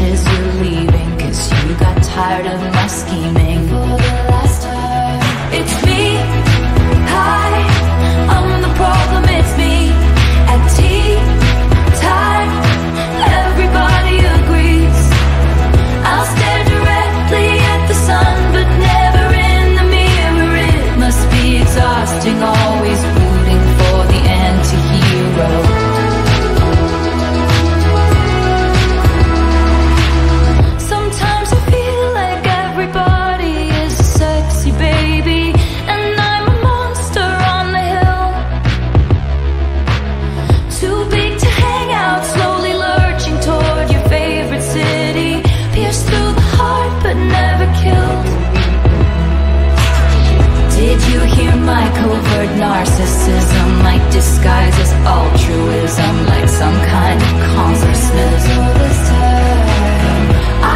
wishes you're leaving, 'cause you got tired of my scheming. For the last time, it's me. Hi, I'm the problem, it's me. At tea time, everybody agrees. I'll stare directly at the sun, but never in the mirror. It must be exhausting, always rooting for the anti-hero. My covert narcissism, like disguises altruism, like some kind of consciousness. All this time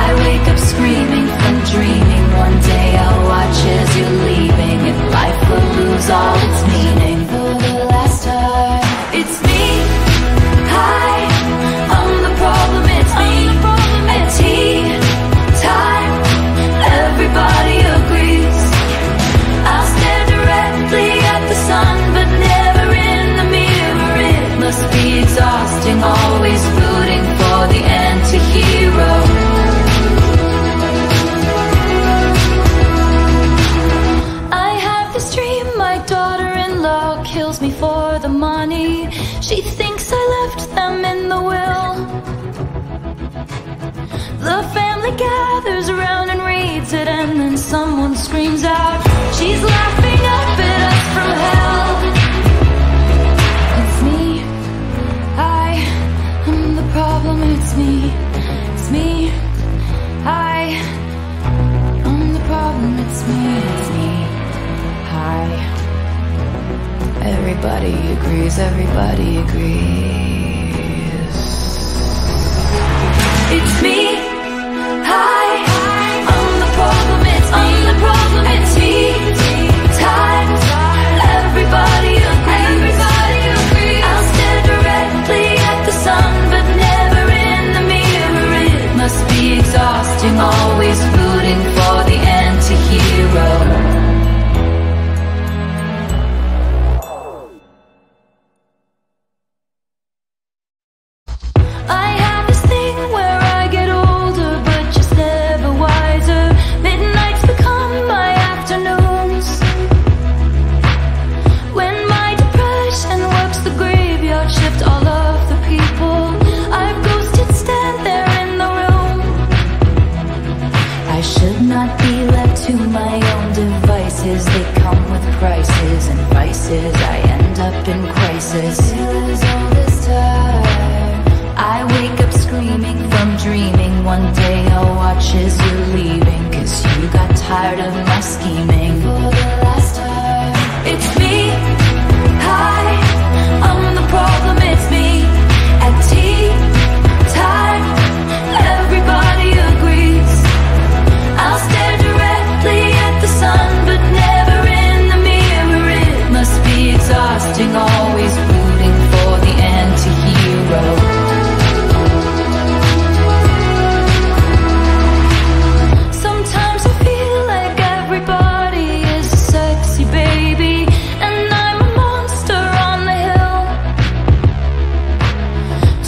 I wake up screaming from dreaming. One day I'll watch as you're leaving, and life will lose all its meaning. For the last time, it's me. Hi, I'm the problem, it's me. At tea time, everybody agrees. I'll stay at the sun, but never in the mirror. It must be exhausting, always rooting for the anti-hero. I have this dream, my daughter-in-law kills me for the money. She thinks I left them in the will. The family gathers around and reads it, and then someone screams out, "She's laughing up at us from hell." It's me. I am the problem. It's me. It's me. I am the problem. It's me. It's me. Hi. Everybody agrees. Everybody agrees. It's me. Hi. I'm the problem. It's me. I'm the problem. It's me. Everybody agrees. Everybody agrees. I'll stare directly at the sun, but never in the mirror. It must be exhausting, always rooting for the anti-hero. I end up in crisis. All this time I wake up screaming from dreaming. One day I'll watch as you're leaving, 'cause you got tired of my scheming. For the last time, it's me. Hi, I'm the problem, it's me. At tea time, everybody agrees. I'll stare directly at the sun, but never in the mirror. It must be exhausting, always rooting for the anti-hero. Sometimes I feel like everybody is a sexy baby, and I'm a monster on the hill.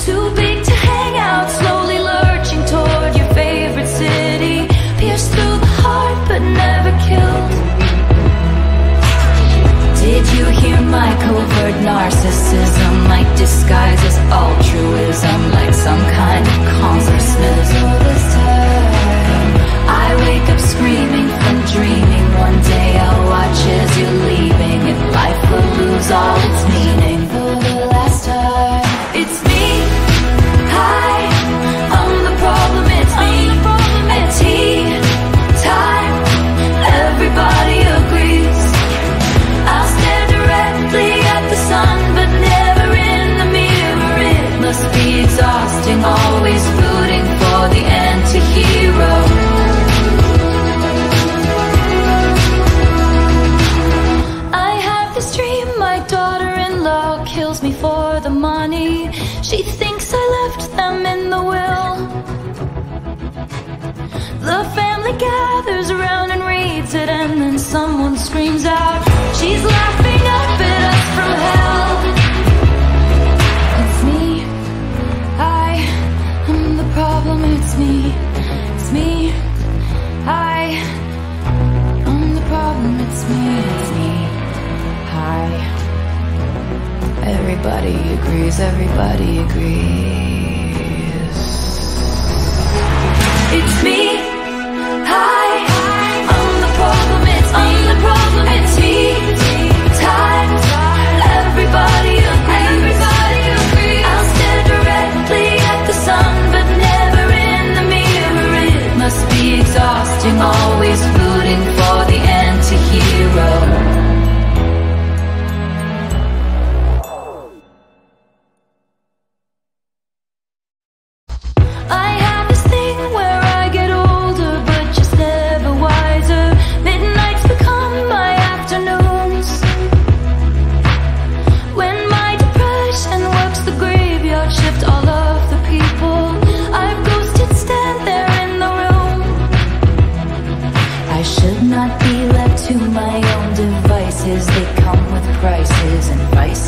Too big to hang out, slowly lurching toward your favorite city. Pierced through the heart, but never killed. Did you hear my covert narcissism? Like disguises altruism, like some kind of consciousness. All this time I wake up screaming from dreaming. One day I'll watch as you're leaving, and life will lose all its meaning. For the last time, it's me. Hi, I'm the problem, it's me. At tea time, everybody agrees. I'll stare directly at the sun, but never in the mirror. It must be exhausting, always rooting for the anti-hero. I have this dream, my daughter-in-law kills me for the money. She thinks I left them in the will. gathers around and reads it, and then someone screams out, "She's laughing up at us from hell." It's me, I am the problem. It's me, I am the problem. It's me, I. Everybody agrees, everybody agrees. It's me. Exhausting, always rooting for the anti-hero.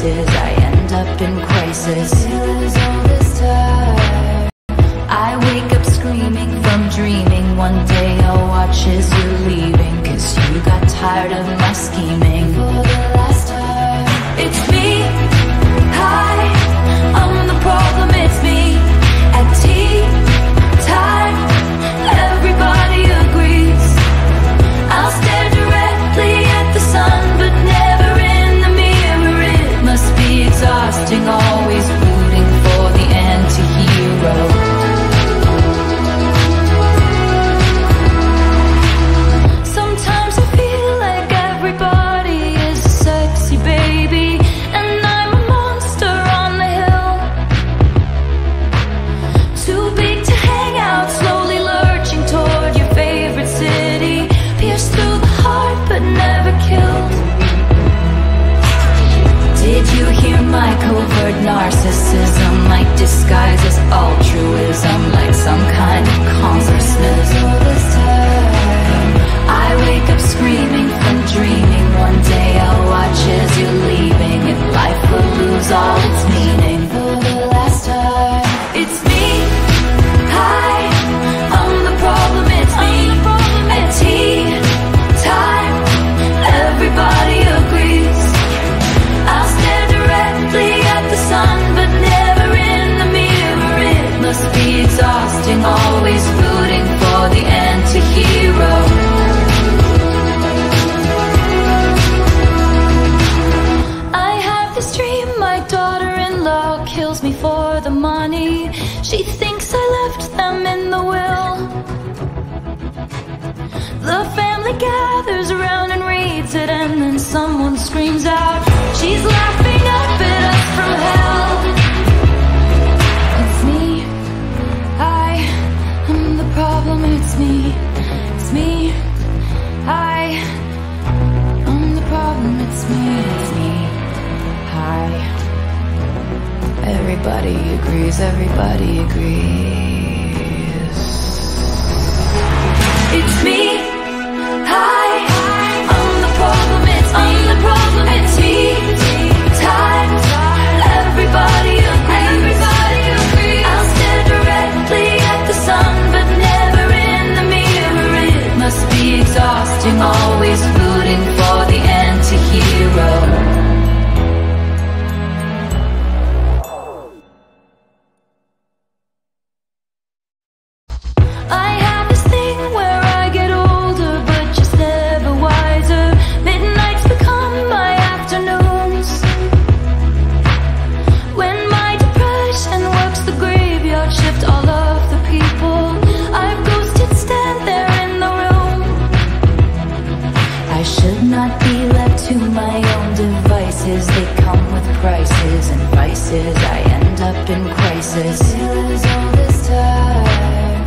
I end up in crisis. All this time I wake up screaming from dreaming. One day I'll watch as you're leaving, 'cause you got tired of my scheming. For the last time, it's me. Hi, I'm the problem, it's me. At tea time, everybody agrees. I'll stare directly at the sun, but never in the mirror. It must be exhausting, always rooting for the anti-hero. My covert narcissism, like disguises altruism, like some kind of consciousness. All this time I wake up screaming from dreaming. One day I'll watch as you're leaving, and life will lose all its meaning. For the last time, it's me. Hi, I'm the problem, it's me. At tea time, everybody agrees. I'll stare directly at the sun, but never in the mirror. It must be exhausting, always rooting for the anti-hero. I have this dream, my daughter-in-law kills me for the money. She thinks I left them in the will. The family gathers around and reads it, and then someone screams out, "She's laughing up at us from hell." It's me, I am the problem. It's me, I am the problem. It's me, I. Everybody agrees, everybody agrees. It's me. Always rooting for the anti-hero. I end up in crisis. All this time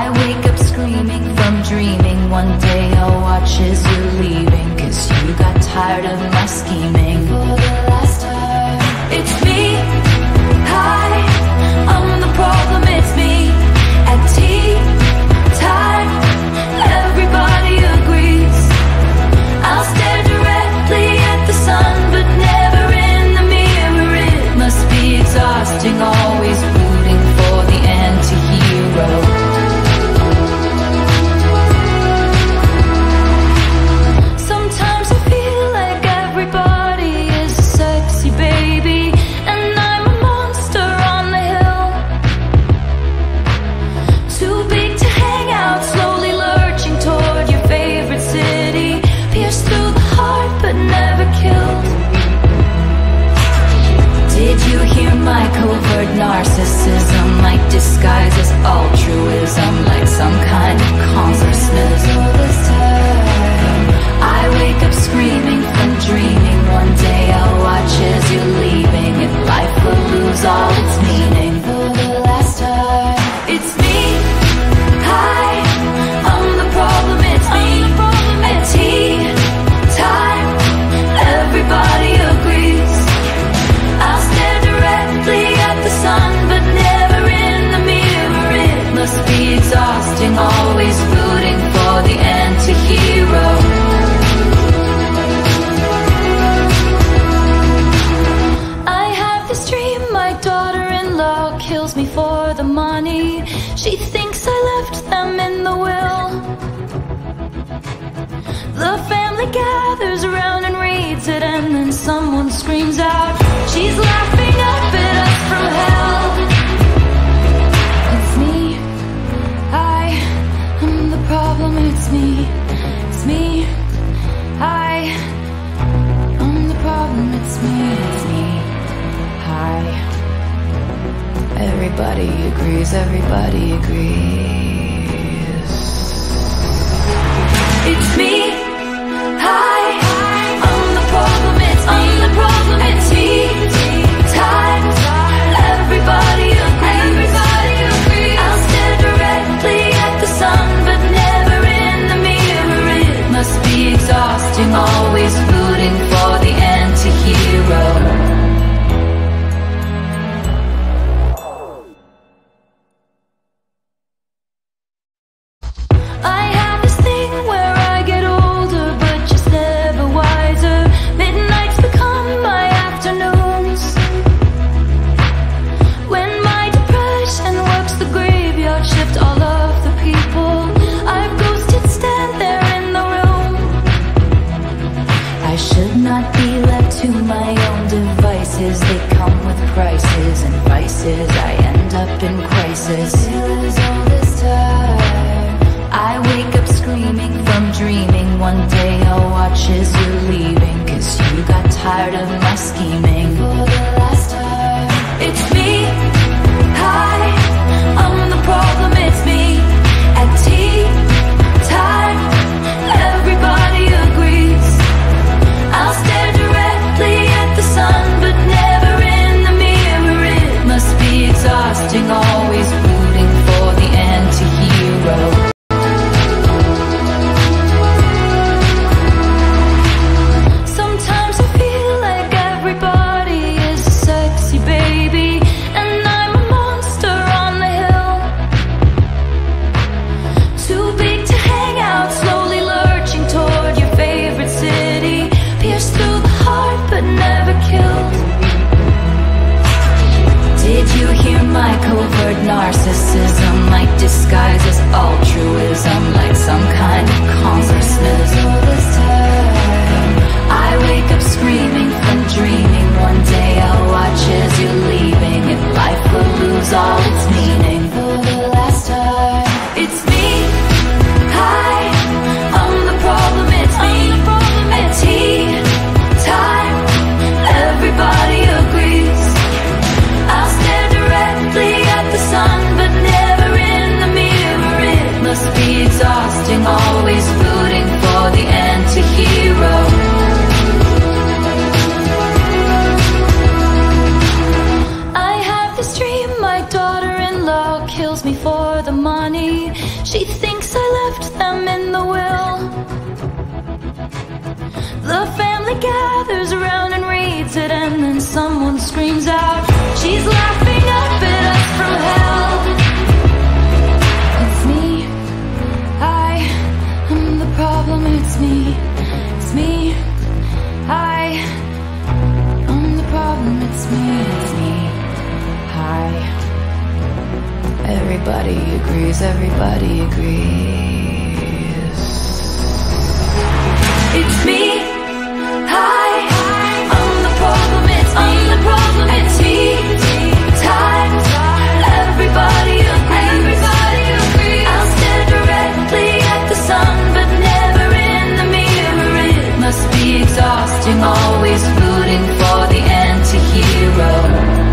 I wake up screaming from dreaming. One day I'll watch as you're leaving, 'cause you got tired of my scheming. For the last time, it's me. Hi, I'm the problem, it's me. At tea time, everybody watching, always rooting for the anti-hero. My covert narcissism, like disguise as altruism, like some kind of consciousness. I wake up screaming from dreaming. One day I'll watch as you're leaving, and life will lose all its meaning. For the last time, it's me. Hi, I'm the problem. It's me. At tea time, everybody agrees. I'll stand directly at the sun, but never in the mirror. It must be exhausting, always rooting for the anti-hero. I have this dream, my daughter-in-law kills me for the money. She thinks I left them in the will. The family gathers around and reads it, and then someone screams out, she's laughing up at us from hell. It's me, I am the problem. It's me, I am the problem. It's me, I. Everybody agrees, everybody agrees. It's me, I am the problem. It's me, I'm the problem. It's me. Always rooting for the anti-hero. I agrees, everybody agrees. It's me, hi, I'm the problem, it's me, I'm the problem, it's he, time, everybody agrees, everybody agrees. I'll stare directly at the sun, but never in the mirror. It must be exhausting, always rooting for the anti-hero.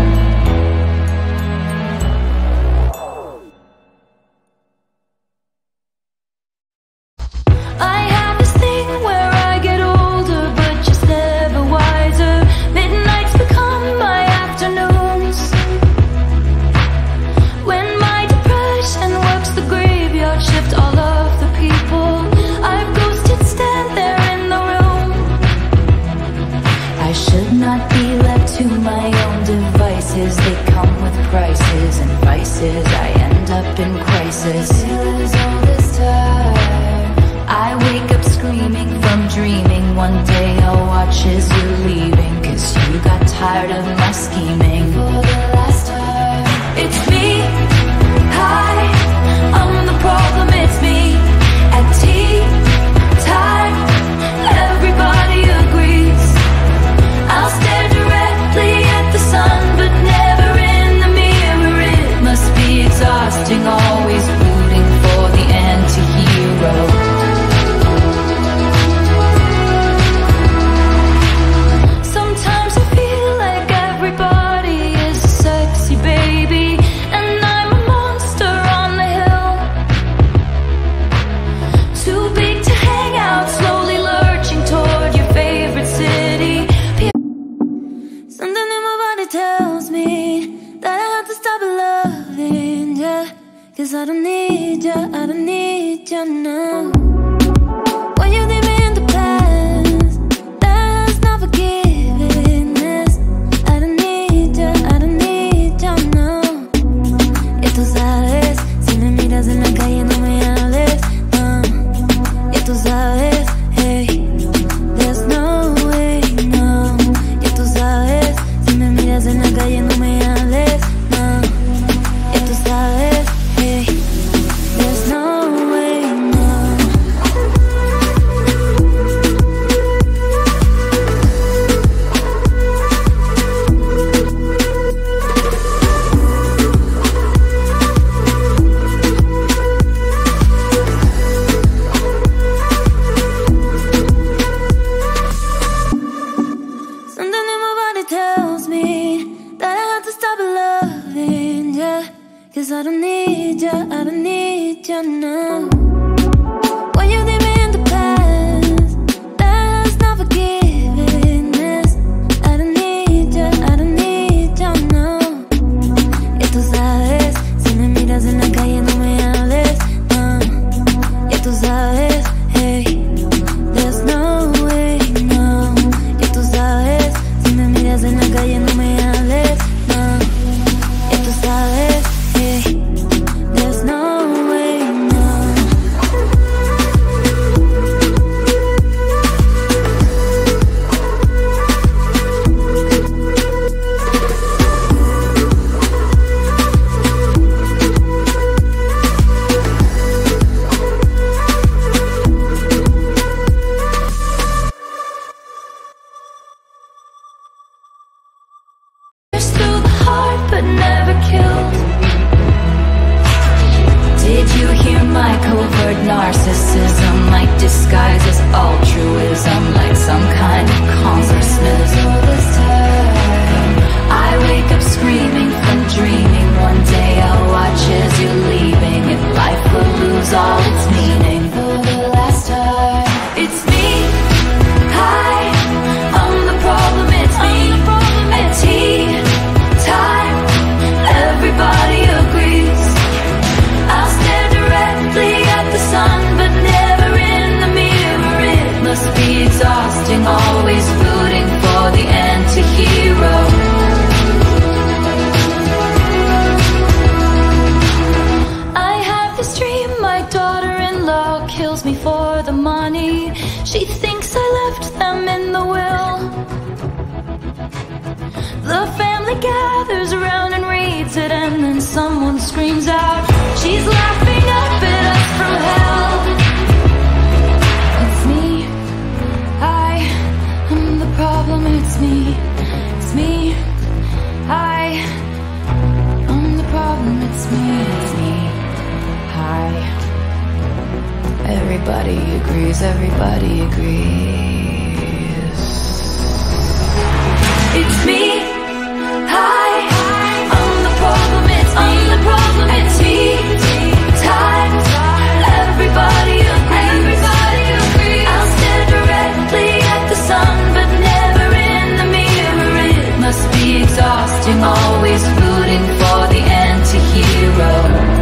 Gathers around and reads it, and then someone screams out, she's laughing. Everybody agrees, everybody agrees. It's me, I'm the problem, it's me, everybody agrees. I'll stare directly at the sun, but never in the mirror. It must be exhausting, always rooting for the anti-hero.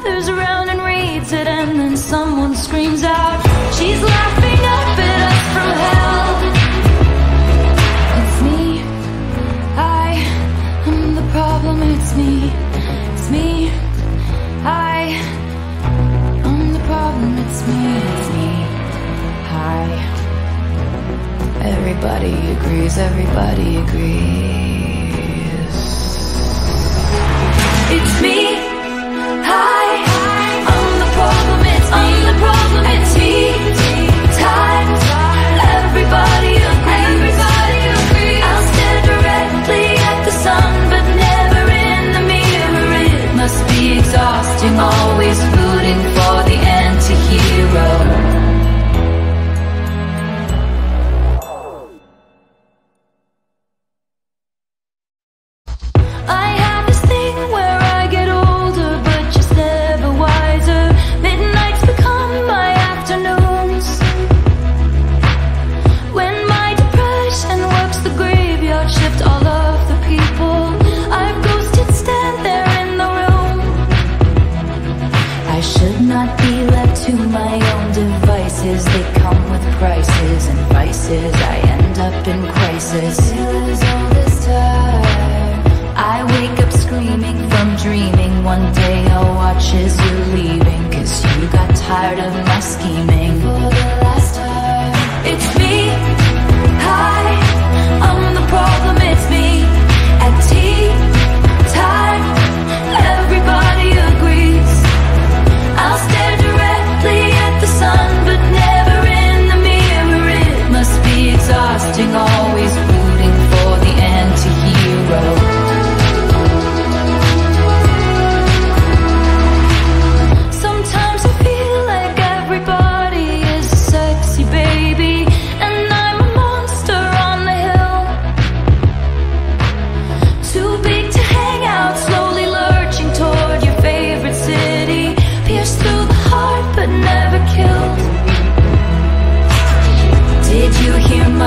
gathers around and reads it, and then someone screams out, "She's laughing up at us from hell." It's me, I am the problem. It's me, I am the problem. It's me, I. Everybody agrees. Everybody agrees. It's me. Exhausting, always rooting for the anti-hero. I end up in crisis. All this time I wake up screaming from dreaming. One day I'll watch as you're leaving, 'cause you got tired of my scheming. For the last time, it's me. Hi, I'm the problem. It's me. At tea time, everybody agrees. I'll stare directly at the sun, but never in the mirror. It must be exhausting, always rooting for the anti-hero.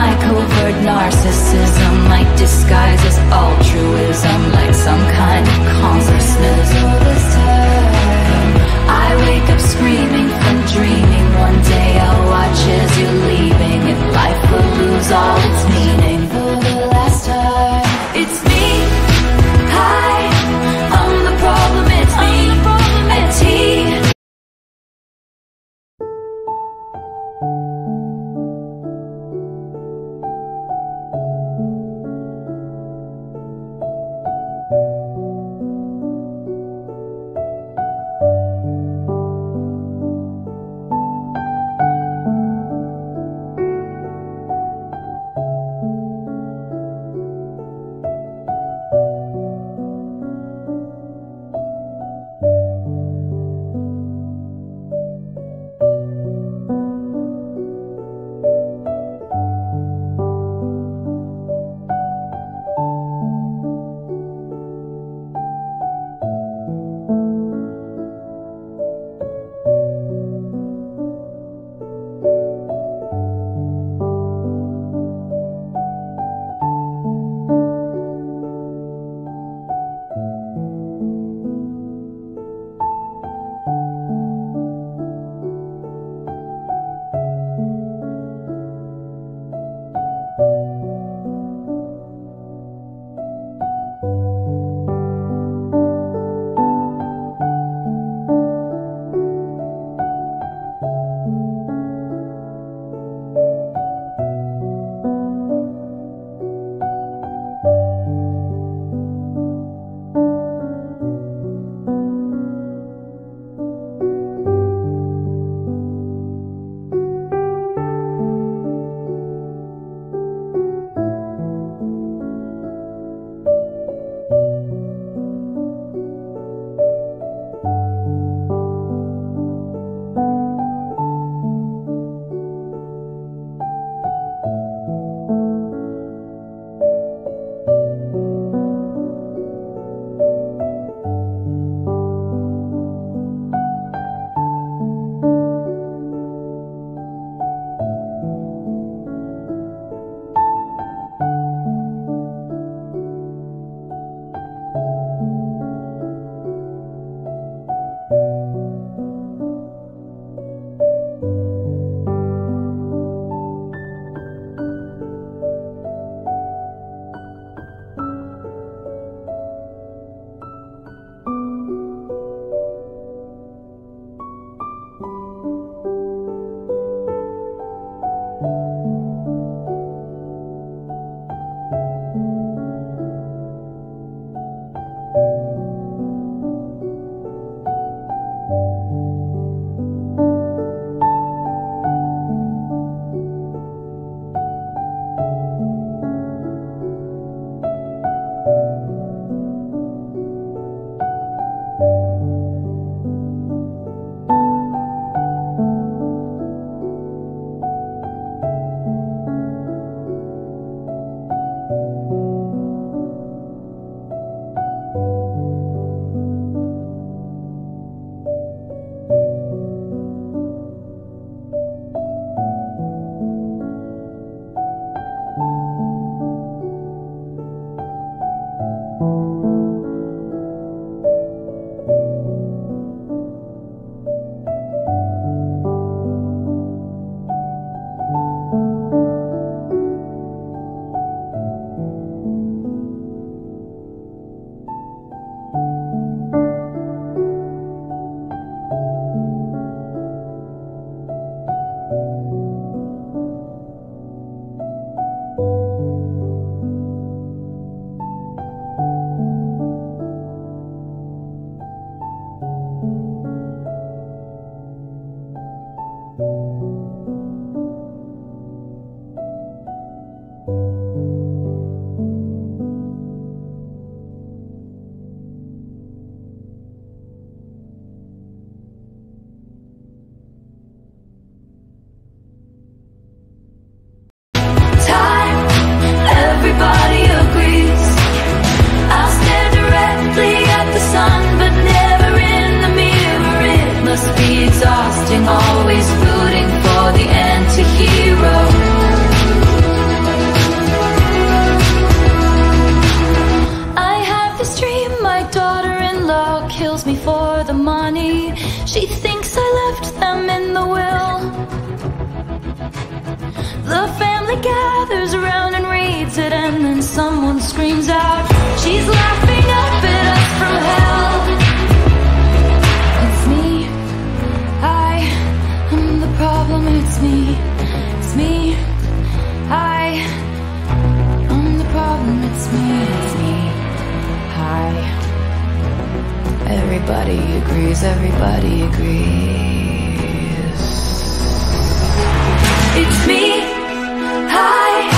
My covert narcissism, like disguise as altruism, like some kind of consciousness. All this time I wake up screaming from dreaming. One day I'll watch as you're leaving, and life will lose all its meaning. For the last time, it's me. Hi, I'm the problem. It's me. At tea. screams out. She's laughing up at us from hell. It's me, I am the problem. It's me, I am the problem. It's me, I. Everybody agrees, everybody agrees. It's me, I.